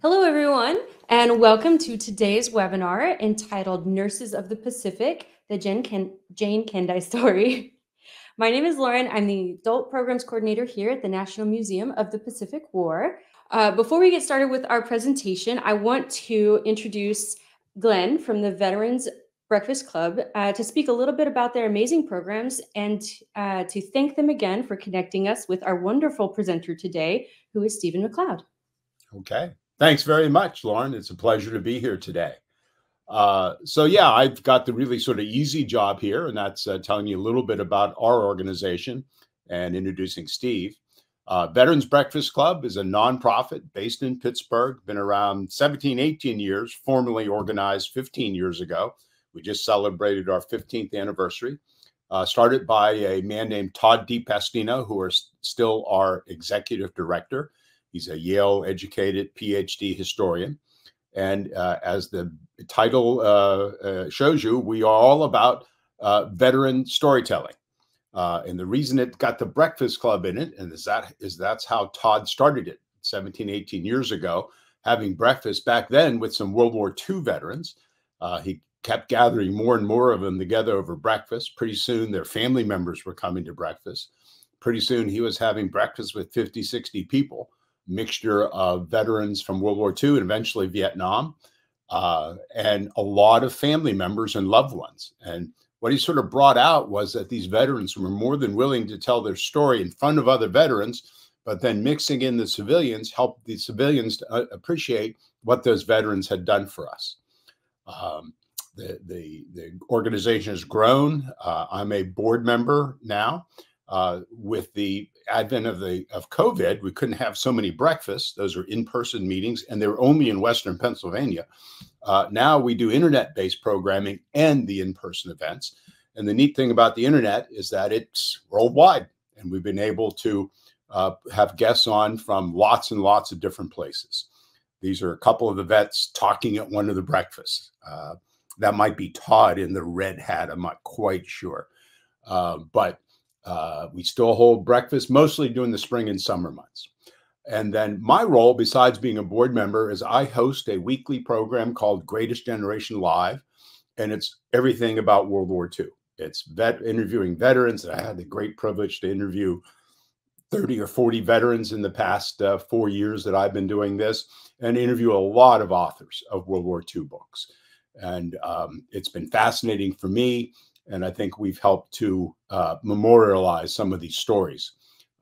Hello, everyone, and welcome to today's webinar entitled Nurses of the Pacific, the Jane Kendeigh Story. My name is Lauren. I'm the Adult Programs Coordinator here at the National Museum of the Pacific War. Before we get started with our presentation, I want to introduce Glenn from the Veterans Breakfast Club to speak a little bit about their amazing programs and to thank them again for connecting us with our wonderful presenter today, who is Stephen McCloud. Okay. Thanks very much, Lauren. It's a pleasure to be here today. So yeah, I've got the really sort of easy job here, and that's telling you a little bit about our organization and introducing Steve. Veterans Breakfast Club is a nonprofit based in Pittsburgh, been around 17, 18 years, formally organized 15 years ago. We just celebrated our 15th anniversary, started by a man named Todd DiPastino, who is still our executive director. He's a Yale-educated PhD historian. And as the title shows you, we are all about veteran storytelling. And the reason it got the Breakfast Club in it, and that's how Todd started it 17, 18 years ago, having breakfast back then with some World War II veterans. He kept gathering more and more of them together over breakfast. Pretty soon, their family members were coming to breakfast. Pretty soon, he was having breakfast with 50, 60 people. Mixture of veterans from World War II and eventually Vietnam, and a lot of family members and loved ones. And what he sort of brought out was that these veterans were more than willing to tell their story in front of other veterans, but then mixing in the civilians helped the civilians to appreciate what those veterans had done for us. The organization has grown. I'm a board member now. With the advent of COVID, we couldn't have so many breakfasts. Those are in-person meetings, and they were only in Western Pennsylvania. Now we do internet-based programming and the in-person events. And the neat thing about the internet is that it's worldwide, and we've been able to have guests on from lots and lots of different places. These are a couple of the vets talking at one of the breakfasts. That might be Todd in the red hat. I'm not quite sure, but we still hold breakfast mostly during the spring and summer months. And then my role, besides being a board member, is I host a weekly program called Greatest Generation Live, and it's everything about World War II. It's interviewing veterans, and I had the great privilege to interview 30 or 40 veterans in the past 4 years that I've been doing this, and interview a lot of authors of World War II books. And it's been fascinating for me. And I think we've helped to memorialize some of these stories.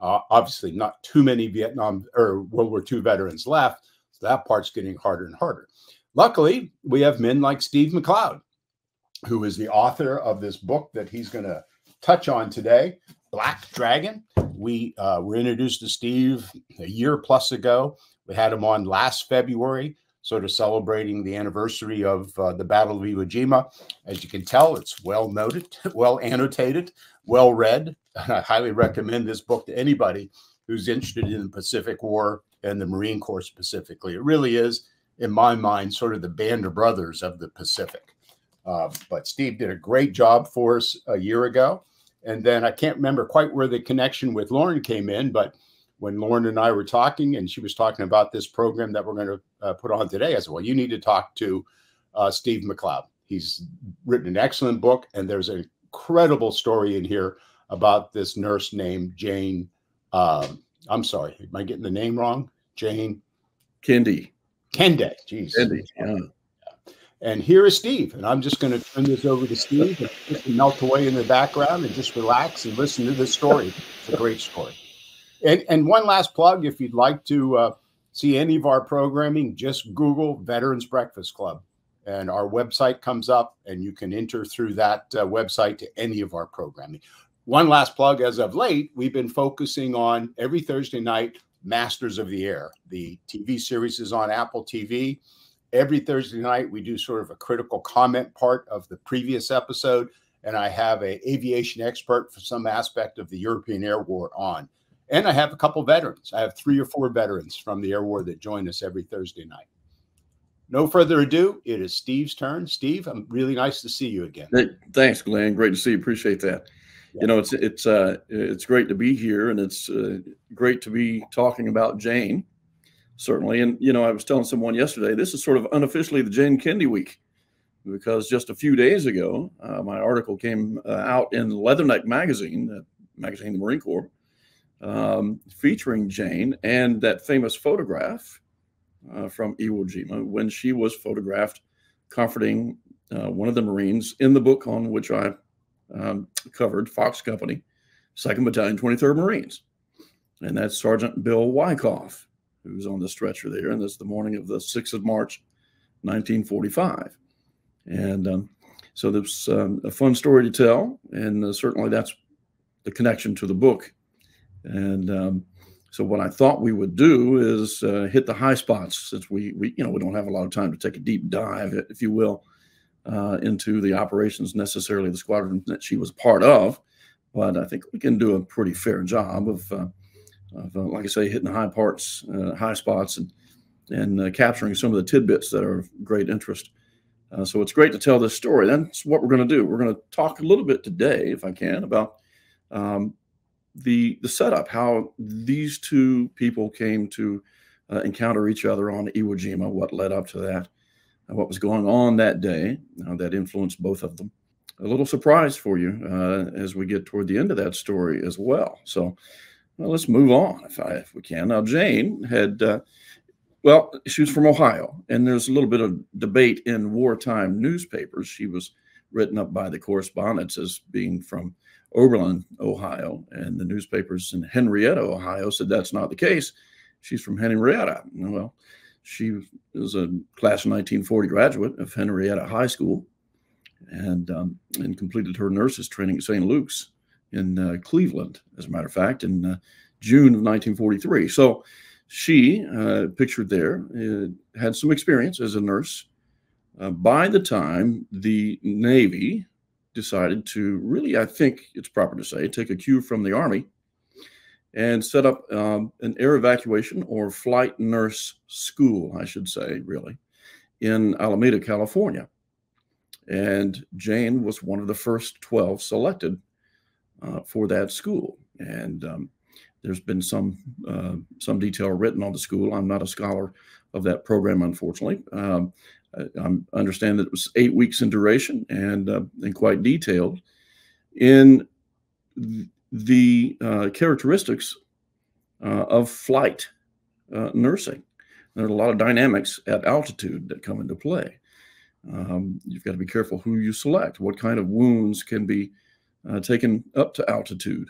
Obviously, not too many Vietnam or World War II veterans left, so that part's getting harder and harder. Luckily, we have men like Steve McCloud, who is the author of this book that he's going to touch on today, Black Dragon. We were introduced to Steve a year plus ago. We had him on last February, sort of celebrating the anniversary of the Battle of Iwo Jima. As you can tell, it's well noted, well annotated, well read. I highly recommend this book to anybody who's interested in the Pacific War and the Marine Corps specifically. It really is, in my mind, sort of the band of brothers of the Pacific. But Steve did a great job for us a year ago. And then I can't remember quite where the connection with Lauren came in, but when Lauren and I were talking, and she was talking about this program that we're going to put on today, I said, well, you need to talk to Steve McCloud. He's written an excellent book, and there's an incredible story in here about this nurse named Jane. I'm sorry, am I getting the name wrong? Jane Kendeigh. Kendeigh, geez. Kendeigh, yeah. And here is Steve, and I'm just going to turn this over to Steve and just melt away in the background and just relax and listen to this story. It's a great story. And one last plug, if you'd like to see any of our programming, just Google Veterans Breakfast Club, and our website comes up, and you can enter through that website to any of our programming. One last plug, as of late, we've been focusing on, every Thursday night, Masters of the Air. The TV series is on Apple TV. Every Thursday night, we do sort of a critical comment part of the previous episode, and I have an aviation expert for some aspect of the European Air War on. And I have a couple veterans. I have 3 or 4 veterans from the Air War that join us every Thursday night. No further ado, it is Steve's turn. Steve, I'm really nice to see you again. Thanks, Glenn. Great to see you. Appreciate that. Yeah. You know, it's great to be here, and it's great to be talking about Jane. certainly. And, you know, I was telling someone yesterday, this is sort of unofficially the Jane Kendeigh week, because just a few days ago, my article came out in Leatherneck magazine, the magazine of the Marine Corps, featuring Jane and that famous photograph from Iwo Jima, when she was photographed comforting one of the Marines in the book on which I covered, Fox Company, 2nd Battalion, 23rd Marines. And that's Sergeant Bill Wyckoff, who's on the stretcher there. And that's the morning of the 6th of March, 1945. And so that's a fun story to tell. And certainly that's the connection to the book. And so what I thought we would do is hit the high spots, since we don't have a lot of time to take a deep dive, if you will, into the operations necessarily of the squadron that she was part of. But I think we can do a pretty fair job of like I say, hitting the high parts, high spots, and capturing some of the tidbits that are of great interest. So it's great to tell this story. That's what we're going to do. We're going to talk a little bit today, if I can, about the setup, how these two people came to encounter each other on Iwo Jima, what led up to that, and what was going on that day that influenced both of them. A little surprise for you as we get toward the end of that story as well. So well, let's move on if we can. Now, Jane had, well, she was from Ohio, and there's a little bit of debate in wartime newspapers. She was written up by the correspondents as being from Oberlin, Ohio, and the newspapers in Henrietta, Ohio, said that's not the case. She's from Henrietta. Well, she was a class of 1940 graduate of Henrietta High School, and completed her nurse's training at St. Luke's in Cleveland, as a matter of fact, in June of 1943. So she, pictured there, had some experience as a nurse. By the time the Navy decided to really, I think it's proper to say, take a cue from the Army and set up an air evacuation or flight nurse school, I should say, really, in Alameda, California. And Jane was one of the first 12 selected for that school. And there's been some detail written on the school. I'm not a scholar of that program, unfortunately. I understand that it was 8 weeks in duration and quite detailed in the characteristics of flight nursing. There are a lot of dynamics at altitude that come into play. You've got to be careful who you select, what kind of wounds can be taken up to altitude,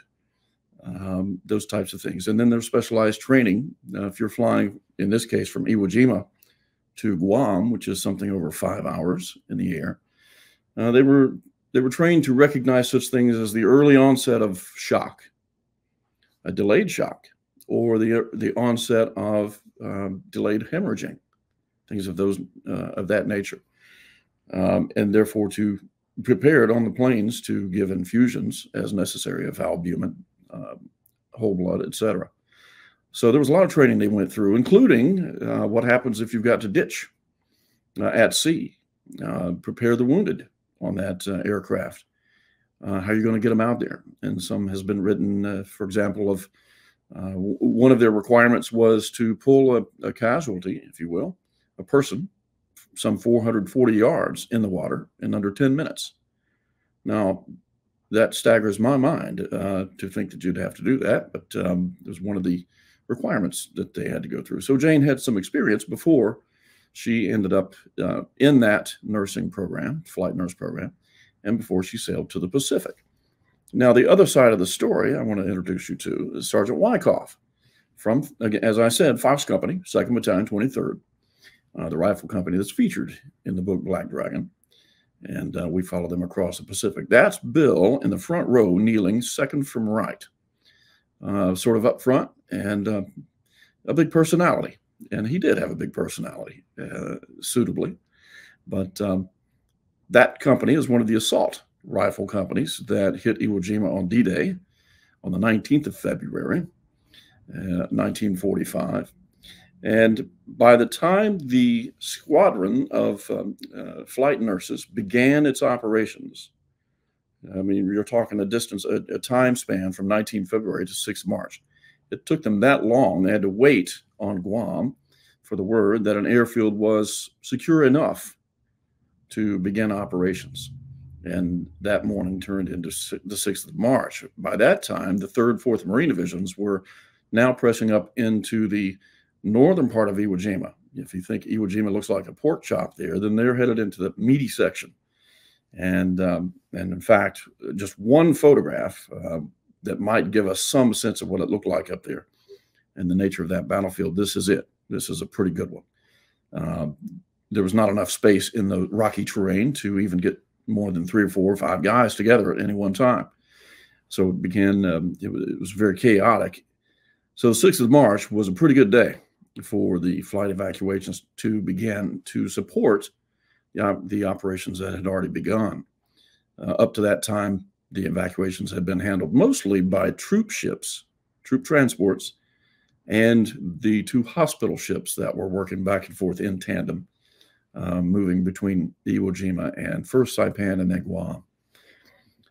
those types of things. And then there's specialized training. If you're flying, in this case, from Iwo Jima to Guam, which is something over 5 hours in the air, they were trained to recognize such things as the early onset of shock, a delayed shock, or the onset of delayed hemorrhaging, things of those of that nature, and therefore to prepare on the planes to give infusions as necessary of albumin, whole blood, etc. So there was a lot of training they went through, including what happens if you've got to ditch at sea, prepare the wounded on that aircraft, how you're going to get them out there. And some has been written, for example, of one of their requirements was to pull a casualty, if you will, a person, some 440 yards in the water in under 10 minutes. Now, that staggers my mind to think that you'd have to do that, but it was one of the requirements that they had to go through. So Jane had some experience before she ended up in that nursing program, flight nurse program, and before she sailed to the Pacific. Now, the other side of the story I want to introduce you to is Sergeant Wyckoff from, as I said, Fox Company, 2nd Battalion, 23rd, the rifle company that's featured in the book Black Dragon. And we follow them across the Pacific. That's Bill in the front row, kneeling second from right, sort of up front, and a big personality. And he did have a big personality, suitably. But that company is one of the assault rifle companies that hit Iwo Jima on D-Day on the 19th of February, 1945. And by the time the squadron of flight nurses began its operations, I mean, you're talking a distance, a time span from 19 February to 6 March. It took them that long. They had to wait on Guam for the word that an airfield was secure enough to begin operations. And that morning turned into the 6th of March. By that time, the 3rd, 4th Marine Divisions were now pressing up into the northern part of Iwo Jima. If you think Iwo Jima looks like a pork chop there, then they're headed into the meaty section. And in fact, just one photograph that might give us some sense of what it looked like up there and the nature of that battlefield. This is it. This is a pretty good one. There was not enough space in the rocky terrain to even get more than 3 or 4 or 5 guys together at any one time. So it began, it was very chaotic. So the 6th of March was a pretty good day for the flight evacuations to begin to support the operations that had already begun. Up to that time, the evacuations had been handled mostly by troop ships, troop transports, and the 2 hospital ships that were working back and forth in tandem, moving between Iwo Jima and first Saipan and then Guam.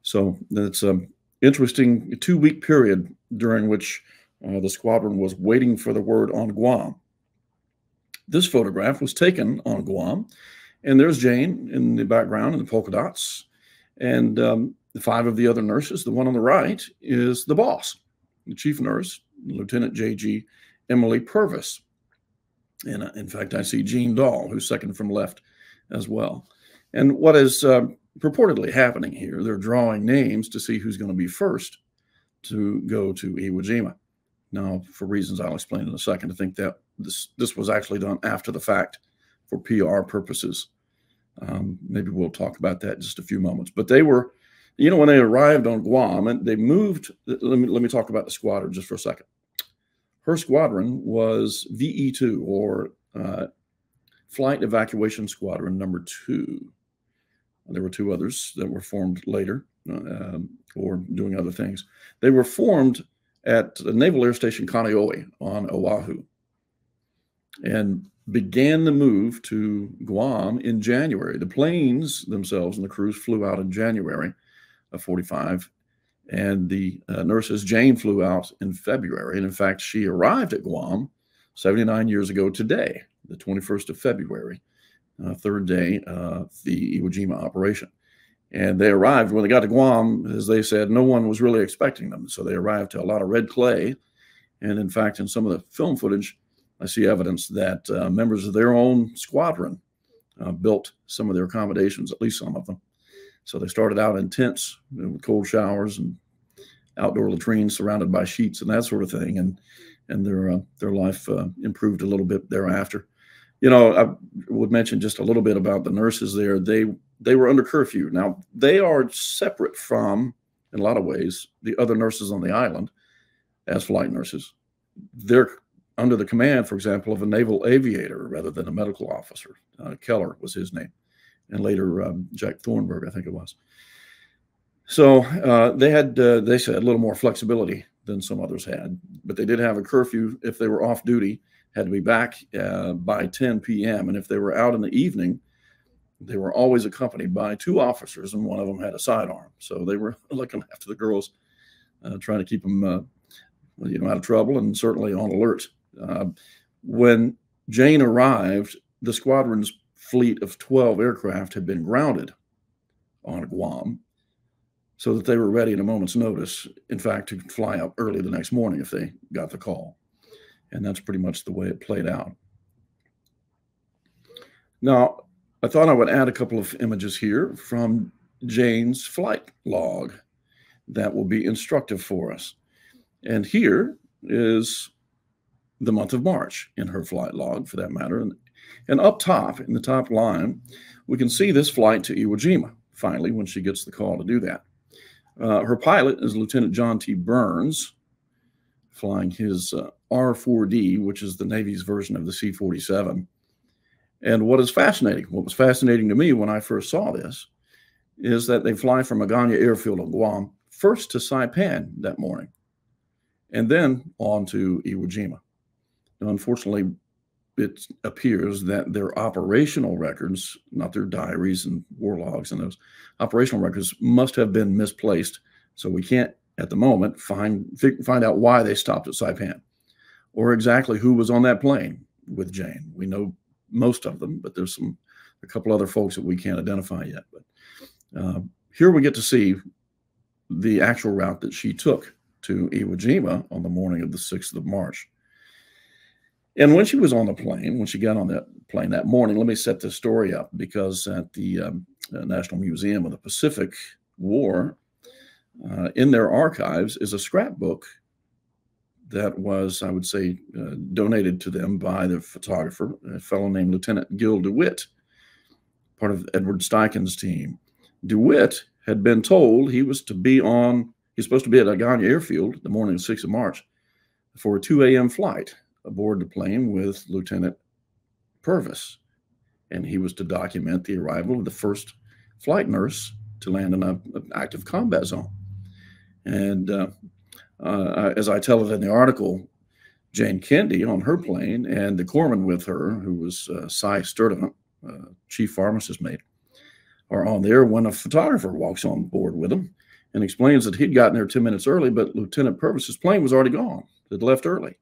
So that's an interesting 2-week period during which the squadron was waiting for the word on Guam. This photograph was taken on Guam, and there's Jane in the background in the polka dots, and the 5 of the other nurses. The one on the right is the boss, the chief nurse, Lieutenant J.G. Emily Purvis. And in fact, I see Jean Dahl, who's second from left as well. And what is purportedly happening here, they're drawing names to see who's going to be first to go to Iwo Jima. Now, for reasons I'll explain in a second, I think that this was actually done after the fact for PR purposes. Maybe we'll talk about that in just a few moments. But they were, you know, when they arrived on Guam, and they moved, let me talk about the squadron just for a second. Her squadron was VE2, or Flight Evacuation Squadron Number 2. There were 2 others that were formed later or doing other things. They were formed at the Naval Air Station Kaneohe on Oahu and began the move to Guam in January. The planes themselves and the crews flew out in January of '45, and the nurses, Jane, flew out in February. And in fact, she arrived at Guam 79 years ago today, the 21st of February, 3rd day of the Iwo Jima operation. And they arrived, when they got to Guam, as they said, no one was really expecting them. So they arrived to a lot of red clay. And in fact, in some of the film footage, I see evidence that members of their own squadron built some of their accommodations, at least some of them. So they started out in tents with cold showers and outdoor latrines surrounded by sheets and that sort of thing. And their life improved a little bit thereafter. You know, I would mention just a little bit about the nurses there. They were under curfew. Now, they are separate from, in a lot of ways, the other nurses on the island as flight nurses. They're under the command, for example, of a naval aviator rather than a medical officer. Keller was his name. And later, Jack Thornburg, I think it was. So they had, they said, a little more flexibility than some others had. But they did have a curfew. If they were off duty, had to be back by 10 p.m. And if they were out in the evening, they were always accompanied by 2 officers, and one of them had a sidearm. So they were looking after the girls, trying to keep them you know, out of trouble and certainly on alert. When Jane arrived, the squadron's fleet of 12 aircraft had been grounded on Guam so that they were ready at a moment's notice, in fact, to fly out early the next morning if they got the call. And that's pretty much the way it played out. Now, I thought I would add a couple of images here from Jane's flight log that will be instructive for us. And here is the month of March in her flight log, for that matter. And up top, in the top line, we can see this flight to Iwo Jima, finally, when she gets the call to do that. Her pilot is Lieutenant John T. Burns, flying his R-4D, which is the Navy's version of the C-47. And what was fascinating to me when I first saw this, is that they fly from Agana Airfield on Guam, first to Saipan that morning, and then on to Iwo Jima. And unfortunately, it appears that their operational records, not their diaries and war logs and those operational records, must have been misplaced. So we can't, at the moment, find out why they stopped at Saipan or exactly who was on that plane. with Jane. We know most of them, but there's a couple other folks that we can't identify yet. But here we get to see the actual route that she took to Iwo Jima on the morning of the 6th of March. And when she was on the plane, when she got on that plane that morning, let me set this story up, because at the National Museum of the Pacific War, in their archives is a scrapbook that was, I would say, donated to them by the photographer, a fellow named Lieutenant Gil DeWitt, part of Edward Steichen's team. DeWitt had been told he was to be on, he's supposed to be at Agana Airfield the morning of 6th of March for a 2 a.m. flight aboard the plane with Lieutenant Purvis. And he was to document the arrival of the first flight nurse to land in an active combat zone. And as I tell it in the article, Jane Kendeigh on her plane and the corpsman with her, who was Cy Sturdum, chief pharmacist mate, are on there when a photographer walks on board with them and explains that he'd gotten there 10 minutes early, but Lieutenant Purvis's plane was already gone. They'd left early.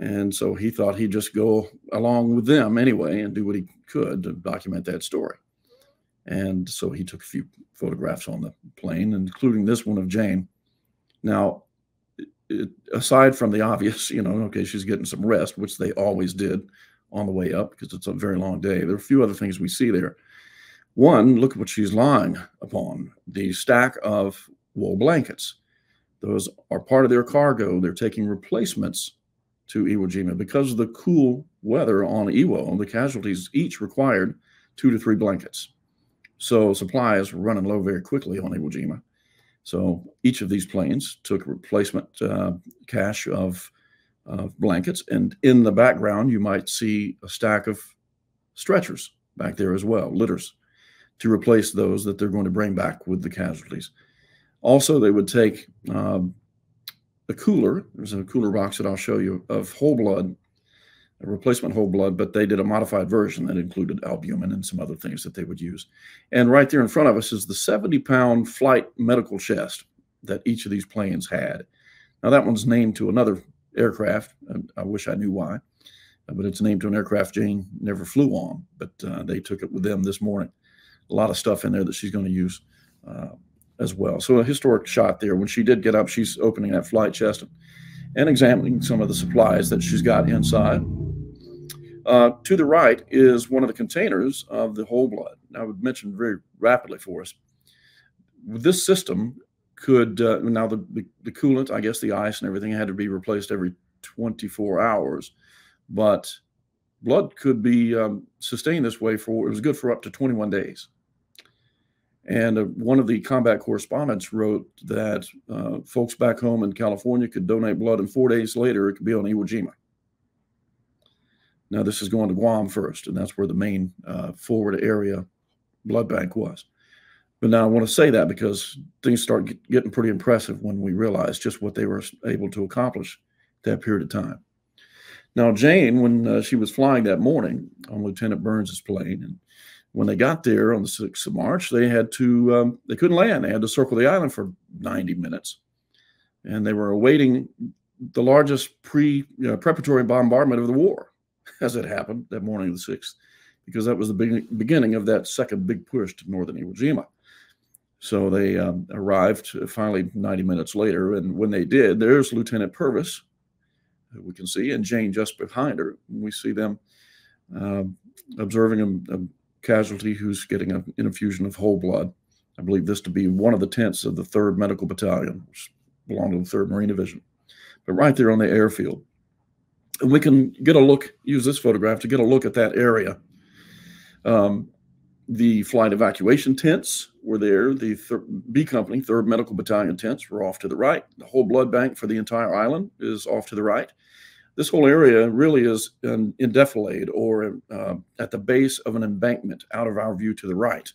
And so he thought he'd just go along with them anyway and do what he could to document that story. And so he took a few photographs on the plane, including this one of Jane. Now, aside from the obvious, you know, okay, she's getting some rest, which they always did on the way up because it's a very long day. There are a few other things we see there. One, look at what she's lying upon, the stack of wool blankets. Those are part of their cargo. They're taking replacements to Iwo Jima because of the cool weather on Iwo. The casualties each required 2 to 3 blankets. So supplies were running low very quickly on Iwo Jima. So each of these planes took replacement cache of blankets. And in the background, you might see a stack of stretchers back there as well, litters, to replace those that they're going to bring back with the casualties. Also, they would take a cooler. There's a cooler box that I'll show you of whole blood, a replacement whole blood, but they did a modified version that included albumin and some other things that they would use. And right there in front of us is the 70-pound flight medical chest that each of these planes had. Now, that one's named to another aircraft. I wish I knew why, but it's named to an aircraft Jane never flew on, but they took it with them this morning. A lot of stuff in there that she's going to use as well. So a historic shot there. When she did get up, she's opening that flight chest and examining some of the supplies that she's got inside. To the right is one of the containers of the whole blood. I would mention very rapidly for us, this system could, now the coolant, I guess the ice and everything had to be replaced every 24 hours, but blood could be sustained this way for, it was good for up to 21 days. And one of the combat correspondents wrote that folks back home in California could donate blood, and 4 days later, it could be on Iwo Jima. Now, this is going to Guam first, and that's where the main forward area blood bank was. But now I want to say that because things start getting pretty impressive when we realize just what they were able to accomplish that period of time. Now, Jane, when she was flying that morning on Lieutenant Burns's plane, and when they got there on the 6th of March, they had to, they couldn't land. They had to circle the island for 90 minutes. And they were awaiting the largest preparatory bombardment of the war, as it happened that morning of the 6th, because that was the beginning of that second big push to northern Iwo Jima. So they arrived finally 90 minutes later. And when they did, there's Lieutenant Purvis, we can see, and Jane just behind her. We see them observing a casualty who's getting an infusion of whole blood. I believe this to be one of the tents of the 3rd Medical Battalion, which belonged to the 3rd Marine Division. But right there on the airfield. And we can get a look, use this photograph to get a look at that area. The flight evacuation tents were there. The B Company, 3rd Medical Battalion tents were off to the right. The whole blood bank for the entire island is off to the right. This whole area really is in defilade or at the base of an embankment out of our view to the right.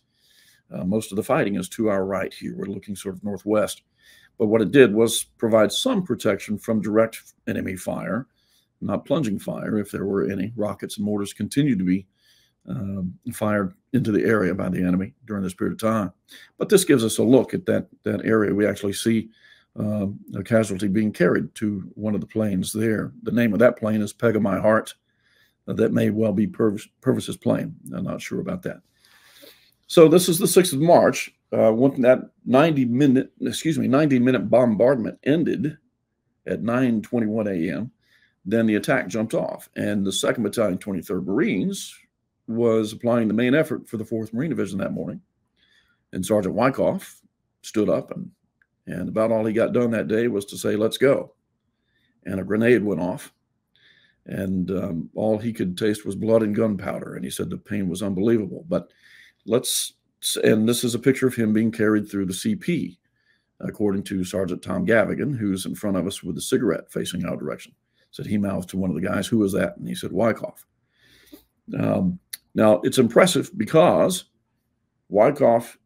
Most of the fighting is to our right here. We're looking sort of northwest. But what it did was provide some protection from direct enemy fire, not plunging fire if there were any. Rockets and mortars continued to be fired into the area by the enemy during this period of time. But this gives us a look at that area. We actually see a casualty being carried to one of the planes there. The name of that plane is Peg of My Heart, That may well be Purvis's plane. I'm not sure about that. So this is the 6th of March. When that 90-minute bombardment ended at 9:21 a.m., then the attack jumped off, and the 2nd Battalion, 23rd Marines, was applying the main effort for the 4th Marine Division that morning. And Sergeant Wyckoff stood up, and about all he got done that day was to say, "Let's go." And a grenade went off, and all he could taste was blood and gunpowder. And he said the pain was unbelievable. But let's, and this is a picture of him being carried through the CP, according to Sergeant Tom Gavigan, who's in front of us with a cigarette facing our direction. Said he mouthed to one of the guys, "Who was that?" And he said, "Wyckoff." Now, it's impressive because Wyckoff,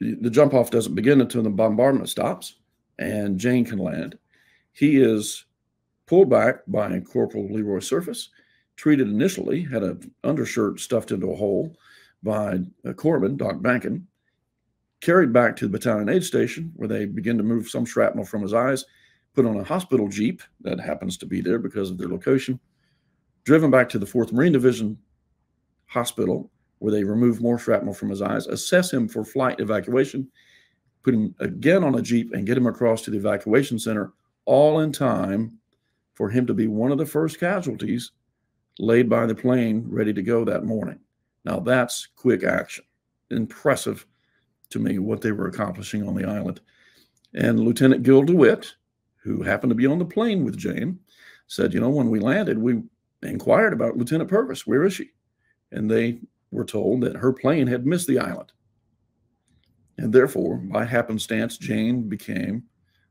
the jump off doesn't begin until the bombardment stops and Jane can land. He is pulled back by Corporal Leroy Surface, treated initially, had an undershirt stuffed into a hole by Corpsman, Doc Bankin, carried back to the battalion aid station where they begin to move some shrapnel from his eyes, put on a hospital jeep that happens to be there because of their location, driven back to the 4th Marine Division hospital where they remove more shrapnel from his eyes, assess him for flight evacuation, put him again on a jeep and get him across to the evacuation center, all in time for him to be one of the first casualties laid by the plane ready to go that morning. Now that's quick action. Impressive to me what they were accomplishing on the island. And Lieutenant Gil DeWitt, who happened to be on the plane with Jane, said, "You know, when we landed, we inquired about Lieutenant Purvis. Where is she?" And they were told that her plane had missed the island. And therefore, by happenstance, Jane became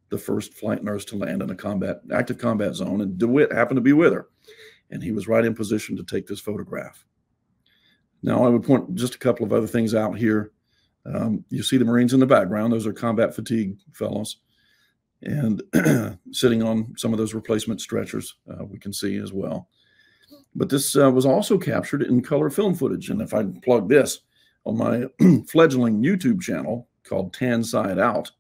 the first flight nurse to land in a active combat zone. And DeWitt happened to be with her. And he was right in position to take this photograph. Now, I would point just a couple of other things out here. You see the Marines in the background. Those are combat fatigue fellows. And sitting on some of those replacement stretchers, we can see as well. But this was also captured in color film footage. And if I plug this on my fledgling YouTube channel called Tan Side Out,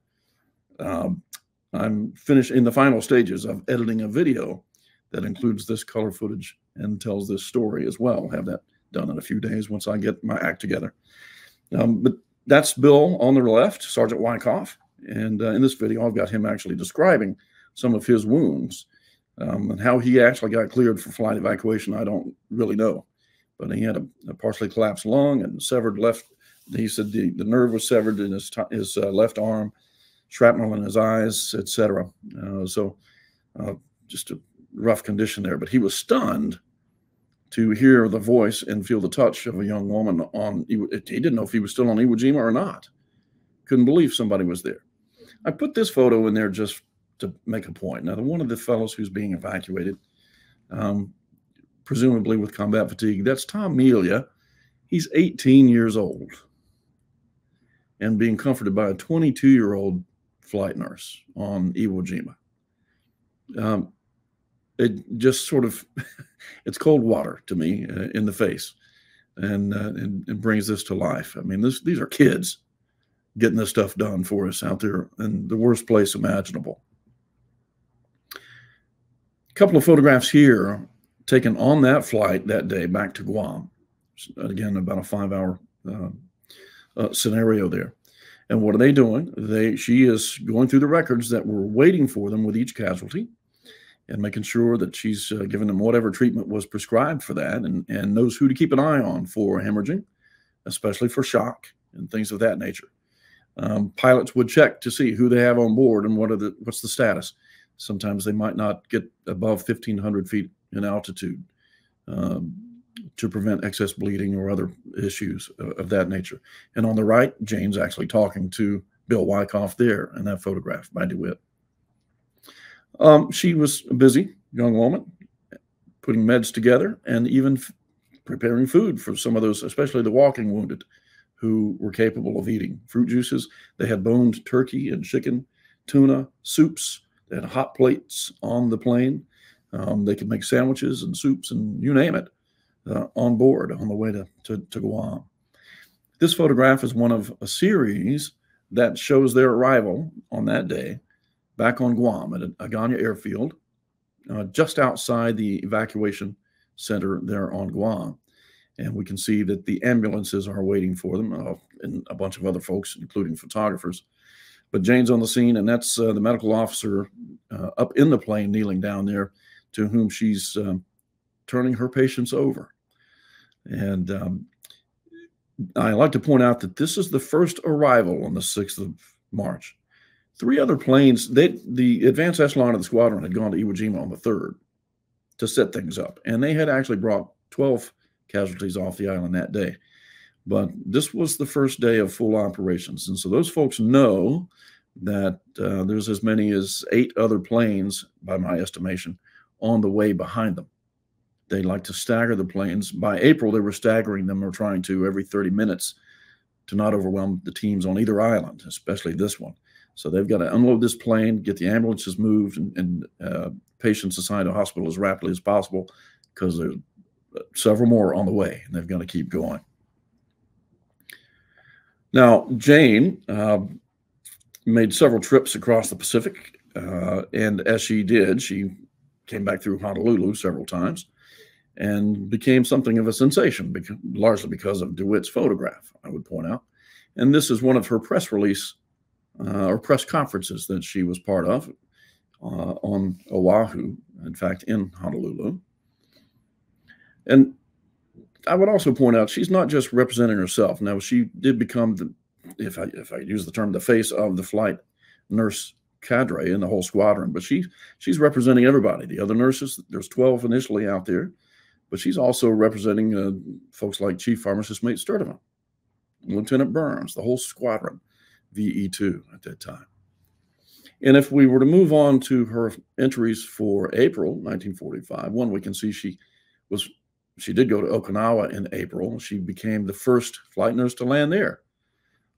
I'm finished in the final stages of editing a video that includes this color footage and tells this story as well. I'll have that done in a few days once I get my act together. But that's Bill on the left, Sergeant Wyckoff. And in this video, I've got him actually describing some of his wounds and how he actually got cleared for flight evacuation. I don't really know, but he had a partially collapsed lung and severed left. He said the nerve was severed in his left arm, shrapnel in his eyes, etc. So just a rough condition there, but he was stunned to hear the voice and feel the touch of a young woman on, he didn't know if he was still on Iwo Jima or not. Couldn't believe somebody was there. I put this photo in there just to make a point. Now, one of the fellows who's being evacuated, presumably with combat fatigue, that's Tom Melia. He's 18 years old and being comforted by a 22-year-old flight nurse on Iwo Jima. It just sort of, it's cold water to me in the face, and it brings this to life. I mean, these are kids getting this stuff done for us out there in the worst place imaginable. A couple of photographs here taken on that flight that day back to Guam. Again, about a 5-hour scenario there. And what are they doing? She is going through the records that were waiting for them with each casualty, and making sure that she's giving them whatever treatment was prescribed for that, and knows who to keep an eye on for hemorrhaging, especially for shock and things of that nature. Pilots would check to see who they have on board and what's the status. Sometimes they might not get above 1,500 feet in altitude to prevent excess bleeding or other issues of that nature. And on the right, Jane's actually talking to Bill Wyckoff there in that photograph by DeWitt. She was a busy young woman, putting meds together and even preparing food for some of those, especially the walking wounded, who were capable of eating fruit juices. They had boned turkey and chicken, tuna, soups. They had hot plates on the plane. They could make sandwiches and soups and you name it on board on the way to Guam. This photograph is one of a series that shows their arrival on that day back on Guam at Agana Airfield, just outside the evacuation center there on Guam. And we can see that the ambulances are waiting for them, and a bunch of other folks, including photographers. But Jane's on the scene, and that's the medical officer up in the plane kneeling down there, to whom she's turning her patients over. And I like to point out that this is the first arrival on the 6th of March. Three other planes, the advanced echelon of the squadron had gone to Iwo Jima on the 3rd to set things up. And they had actually brought 12 casualties off the island that day. But this was the first day of full operations. And so those folks know that there's as many as 8 other planes, by my estimation, on the way behind them. They like to stagger the planes. By April, they were staggering them or trying to every 30 minutes to not overwhelm the teams on either island, especially this one. So they've got to unload this plane, get the ambulances moved, and patients assigned to hospital as rapidly as possible, because there's several more on the way, and they've got to keep going. Now, Jane made several trips across the Pacific, and as she did, she came back through Honolulu several times and became something of a sensation, largely because of DeWitt's photograph, I would point out. And this is one of her press release or press conferences that she was part of on Oahu, in fact, in Honolulu. And I would also point out she's not just representing herself. Now, she did become, if I use the term, the face of the flight nurse cadre in the whole squadron, but she's representing everybody. The other nurses, there's 12 initially out there, but she's also representing folks like Chief Pharmacist Mate Sturdum, Lieutenant Burns, the whole squadron, VE2 at that time. And if we were to move on to her entries for April 1945, one, we can see she did go to Okinawa in April. She became the first flight nurse to land there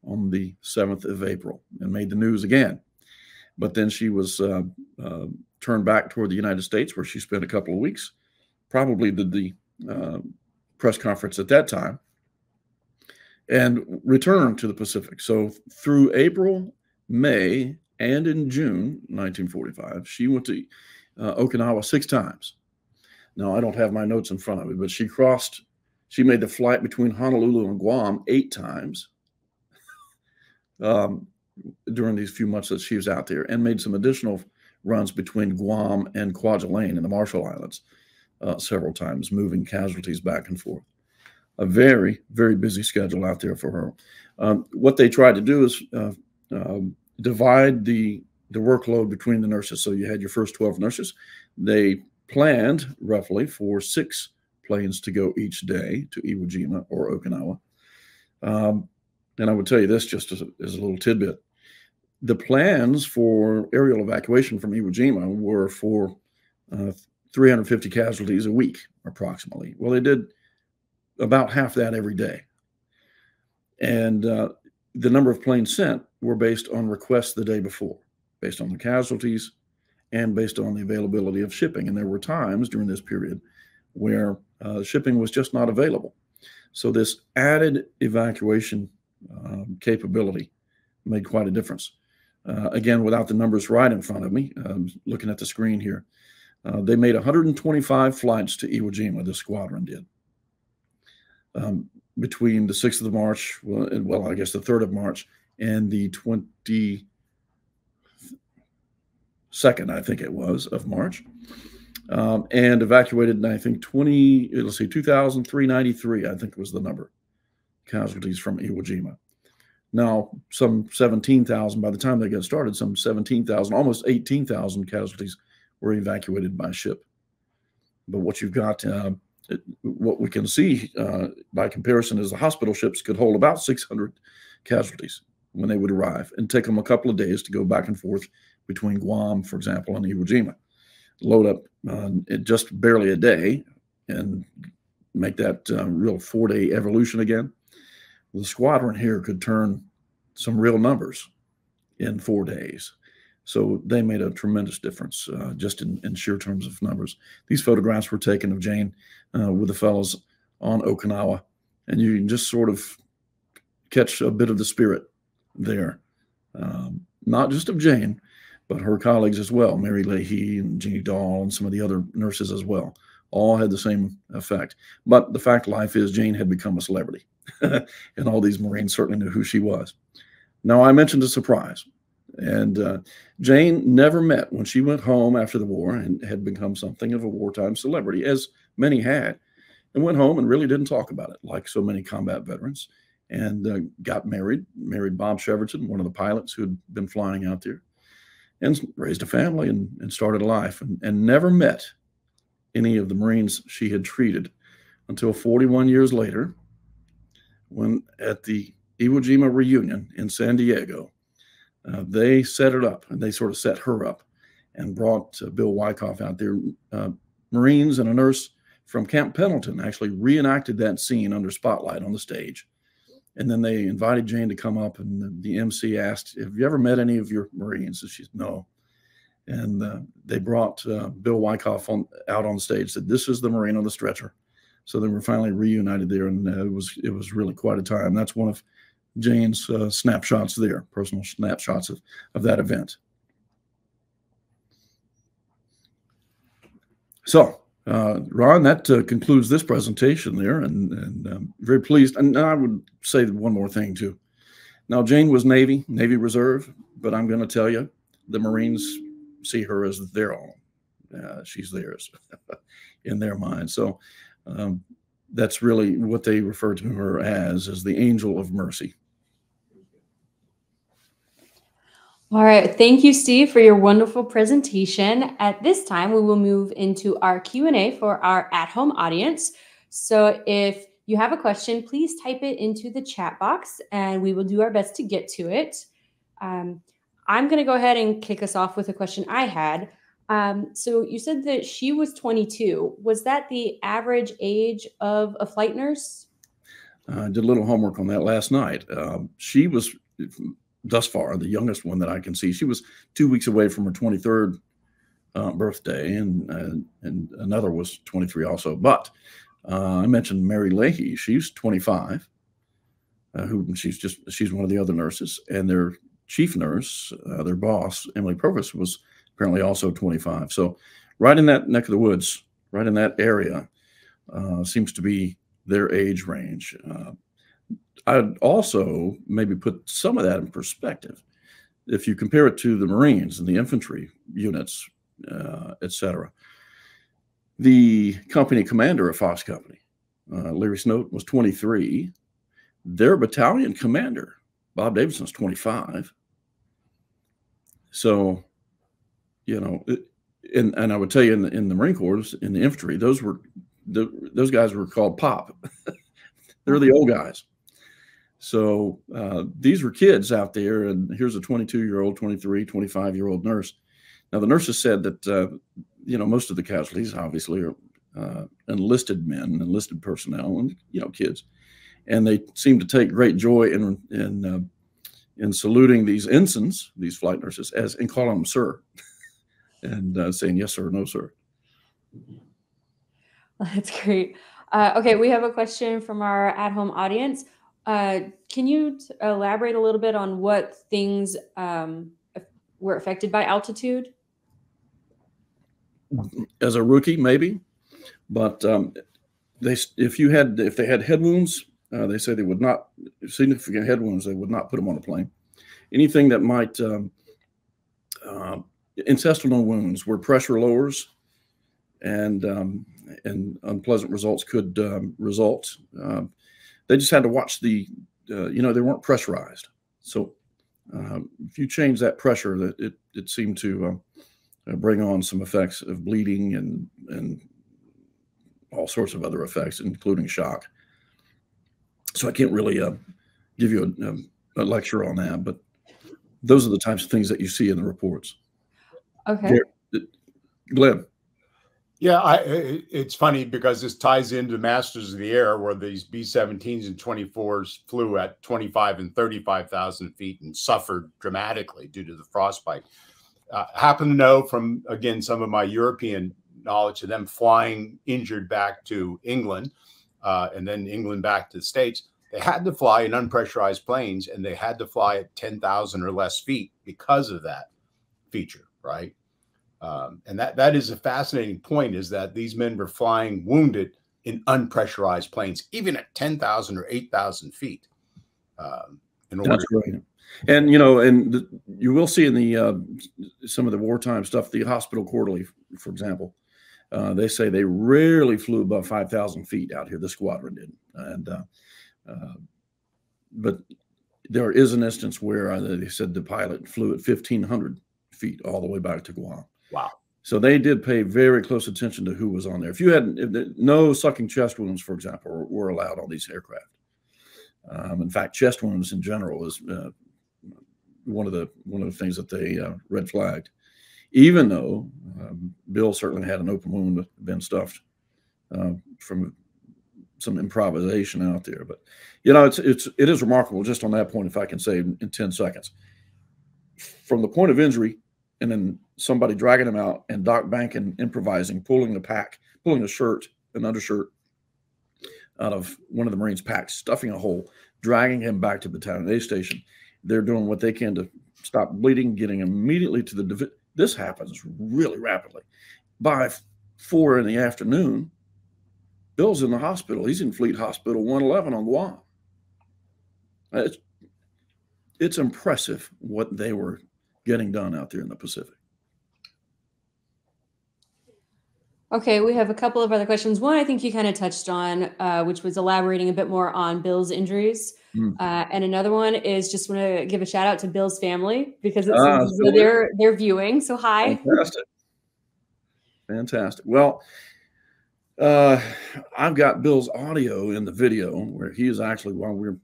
on the 7th of April and made the news again. But then she was turned back toward the United States, where she spent a couple of weeks, probably did the press conference at that time, and returned to the Pacific. So through April, May, and in June 1945, she went to Okinawa 6 times. Now, I don't have my notes in front of me, but she made the flight between Honolulu and Guam 8 times during these few months that she was out there, and made some additional runs between Guam and Kwajalein in the Marshall Islands several times, moving casualties back and forth. A very, very busy schedule out there for her. What they tried to do is divide the workload between the nurses. So you had your first 12 nurses. They planned roughly for 6 planes to go each day to Iwo Jima or Okinawa. And I would tell you this just as a little tidbit. The plans for aerial evacuation from Iwo Jima were for 350 casualties a week, approximately. Well, they did about half that every day. And the number of planes sent were based on requests the day before, based on the casualties and based on the availability of shipping. And there were times during this period where shipping was just not available. So this added evacuation capability made quite a difference. Again, without the numbers right in front of me, looking at the screen here, they made 125 flights to Iwo Jima, this squadron did, between the 6th of March, well, I guess the 3rd of March, and the 22nd, I think it was, of March, and evacuated, I think, 2,393, I think was the number, casualties from Iwo Jima. Now, some 17,000, by the time they got started, some 17,000, almost 18,000 casualties were evacuated by ship. But what you've got, what we can see by comparison is the hospital ships could hold about 600 casualties when they would arrive, and take them a couple of days to go back and forth between Guam, for example, and Iwo Jima. Load up just barely a day and make that real 4-day evolution again. The squadron here could turn some real numbers in 4 days. So they made a tremendous difference just in sheer terms of numbers. These photographs were taken of Jane with the fellows on Okinawa, and you can just sort of catch a bit of the spirit there. Not just of Jane, but her colleagues as well, Mary Leahy and Jean Dahl and some of the other nurses as well, all had the same effect. But the fact of life is Jane had become a celebrity, and all these Marines certainly knew who she was. Now, I mentioned a surprise, and Jane never met when she went home after the war and had become something of a wartime celebrity, as many had, and went home and really didn't talk about it, like so many combat veterans, and got married, married Bob Sheverton, one of the pilots who had been flying out there, and raised a family and started a life, and never met any of the Marines she had treated until 41 years later, when at the Iwo Jima reunion in San Diego, they set it up, and they sort of set her up and brought Bill Wyckoff out there. Marines and a nurse from Camp Pendleton actually reenacted that scene under spotlight on the stage. And then they invited Jane to come up, and the MC asked, have you ever met any of your Marines? And she said, no. And they brought Bill Wyckoff out on stage, said, this is the Marine on the stretcher. So they were finally reunited there, and it was really quite a time. That's one of Jane's snapshots there, personal snapshots of that event. So, Ron, that concludes this presentation there, and I'm very pleased. And I would say one more thing, too. Now, Jane was Navy Reserve, but I'm going to tell you, the Marines see her as their own. She's theirs in their mind. So that's really what they refer to her as the Angel of Mercy. All right. Thank you, Steve, for your wonderful presentation. At this time, we will move into our Q&A for our at-home audience. So if you have a question, please type it into the chat box, and we will do our best to get to it. I'm going to go ahead and kick us off with a question I had. So you said that she was 22. Was that the average age of a flight nurse? I did a little homework on that last night. She was... thus far, the youngest one that I can see. She was 2 weeks away from her 23rd birthday, and another was 23 also. But I mentioned Mary Leahy. She's 25, she's one of the other nurses. And their chief nurse, their boss, Emily Purvis, was apparently also 25. So right in that neck of the woods, right in that area, seems to be their age range. I'd also maybe put some of that in perspective. If you compare it to the Marines and the infantry units, etc., the company commander of Fox Company, Leroy Surface, was 23. Their battalion commander, Bob Davidson's 25. So, you know, and I would tell you in the Marine Corps, in the infantry, those guys were called pop. They're the old guys. So these were kids out there, and here's a 22-year-old, 23, 25-year-old nurse. Now, the nurses said that, you know, most of the casualties, obviously, are enlisted men, enlisted personnel, and, you know, kids. And they seemed to take great joy in saluting these ensigns, these flight nurses, and calling them sir, and saying yes, sir, no, sir. That's great. Okay, we have a question from our at-home audience. Can you elaborate a little bit on what things were affected by altitude? As a rookie, maybe, but if they had head wounds, they say they would not significant head wounds. They would not put them on a plane. Anything that might intestinal wounds were pressure lowers, and unpleasant results could result. They just had to watch the, you know, they weren't pressurized. So if you change that pressure, that it seemed to bring on some effects of bleeding and all sorts of other effects, including shock. So I can't really give you a lecture on that, but those are the types of things that you see in the reports. Okay. Glenn. Yeah, it's funny because this ties into Masters of the Air, where these B-17s and 24s flew at 25 and 35,000 feet and suffered dramatically due to the frostbite. Happen to know from, again, some of my European knowledge of them flying injured back to England and then England back to the States. They had to fly in unpressurized planes, and they had to fly at 10,000 or less feet because of that feature, right? And that is a fascinating point, is that these men were flying wounded in unpressurized planes, even at 10,000 or 8,000 feet. That's right. And, you know, and you will see in the some of the wartime stuff, the Hospital Quarterly, for example, they say they rarely flew above 5,000 feet out here. The squadron did. And but there is an instance where they said the pilot flew at 1,500 feet all the way back to Guam. Wow. So they did pay very close attention to who was on there. If you had no sucking chest wounds, for example, were allowed on these aircraft. In fact, chest wounds in general is one of the things that they red flagged, even though Bill certainly had an open wound that had been stuffed from some improvisation out there. But you know, it is remarkable. Just on that point, if I can say in 10 seconds, from the point of injury, and then somebody dragging him out, and Doc Bankin improvising, pulling the pack, pulling a shirt, an undershirt out of one of the Marines' packs, stuffing a hole, dragging him back to Battalion A Station. They're doing what they can to stop bleeding, getting immediately to the division. This happens really rapidly. By 4 in the afternoon, Bill's in the hospital. He's in Fleet Hospital 111 on Guam. It's impressive what they were getting done out there in the Pacific. Okay, we have a couple of other questions. One I think you kind of touched on, which was elaborating a bit more on Bill's injuries. Mm. And another one is just want to give a shout out to Bill's family, because it's so they're viewing. So hi. Fantastic. Fantastic. Well, I've got Bill's audio in the video where he is actually, while we're,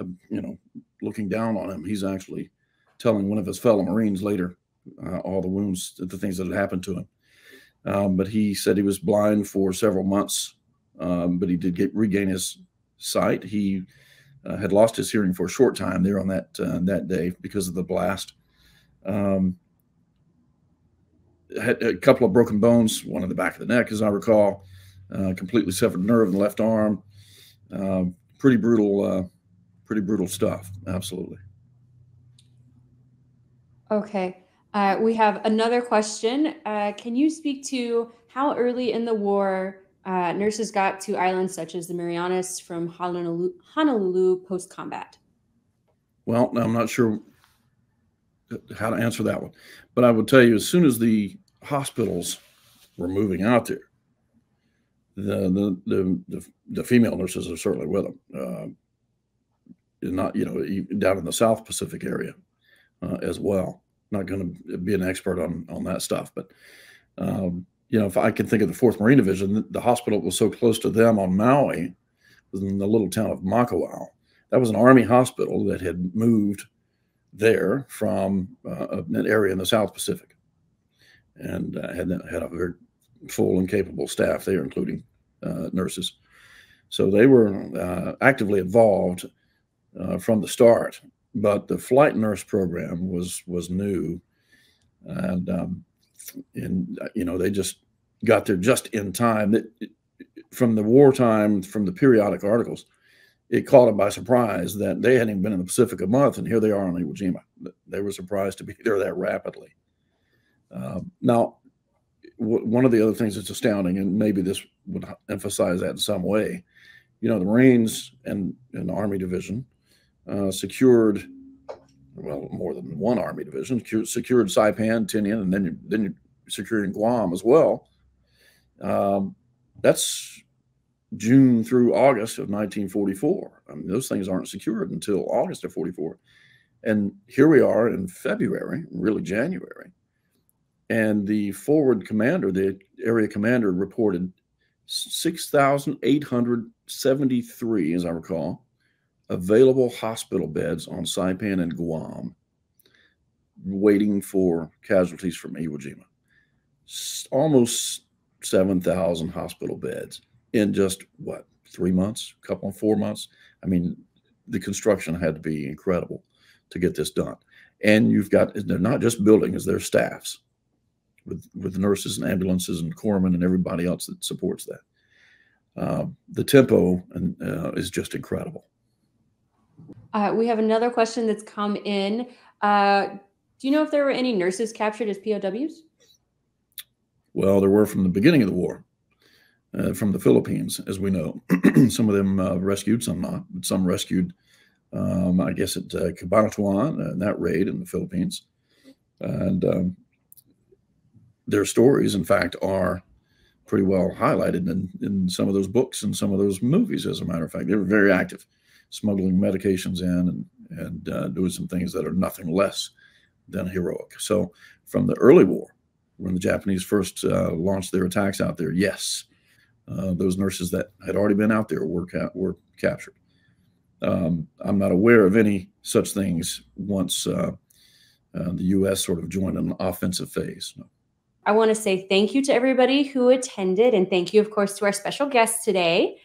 you know, looking down on him, he's actually telling one of his fellow Marines later all the wounds, the things that had happened to him. But he said he was blind for several months, but he did regain his sight. He had lost his hearing for a short time there on that day because of the blast. Had a couple of broken bones, one in the back of the neck, as I recall, completely severed nerve in the left arm. Pretty brutal stuff. Absolutely. Okay. We have another question. Can you speak to how early in the war nurses got to islands such as the Marianas from Honolulu post-combat? Well, I'm not sure how to answer that one, but I would tell you, as soon as the hospitals were moving out there, the female nurses are certainly with them. Not, you know, down in the South Pacific area as well. Not going to be an expert on that stuff, but you know, if I can think of the 4th Marine Division, the hospital was so close to them on Maui, in the little town of Makawao. That was an Army hospital that had moved there from an area in the South Pacific, and had a very full and capable staff there, including nurses. So they were actively involved from the start. But the flight nurse program was new, and you know, they just got there just in time. From the wartime, from the periodic articles, it caught them by surprise that they hadn't even been in the Pacific a month, and here they are on Iwo Jima. They were surprised to be there that rapidly. Now, one of the other things that's astounding, and maybe this would emphasize that in some way, you know, the Marines and the Army Division secured, well, more than one Army Division secured Saipan, Tinian, and then you're securing Guam as well. That's June through August of 1944. I mean, those things aren't secured until August of 44, and here we are in February, really January, and the forward commander, the area commander, reported 6,873, as I recall, available hospital beds on Saipan and Guam waiting for casualties from Iwo Jima. Almost 7,000 hospital beds in just, what, 3 months, a couple of 4 months? I mean, the construction had to be incredible to get this done. And you've got, they're not just buildings, they're staffs with nurses and ambulances and corpsmen and everybody else that supports that. The tempo is just incredible. We have another question that's come in. Do you know if there were any nurses captured as POWs? Well, there were from the beginning of the war, from the Philippines, as we know. Some of them rescued, some not. But some rescued, I guess, at Cabanatuan, in that raid in the Philippines. And their stories, in fact, are pretty well highlighted in some of those books and some of those movies, as a matter of fact. They were very active, smuggling medications in and doing some things that are nothing less than heroic. So from the early war, when the Japanese first launched their attacks out there, yes, those nurses that had already been out there were captured. I'm not aware of any such things once the U.S. sort of joined an offensive phase. No. I want to say thank you to everybody who attended, and thank you, of course, to our special guest today.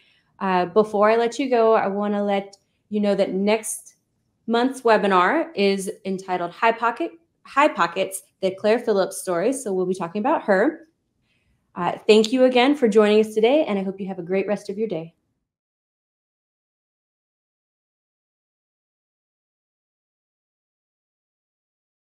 Before I let you go, I want to let you know that next month's webinar is entitled High Pockets, the Claire Phillips story. So we'll be talking about her. Thank you again for joining us today, and I hope you have a great rest of your day.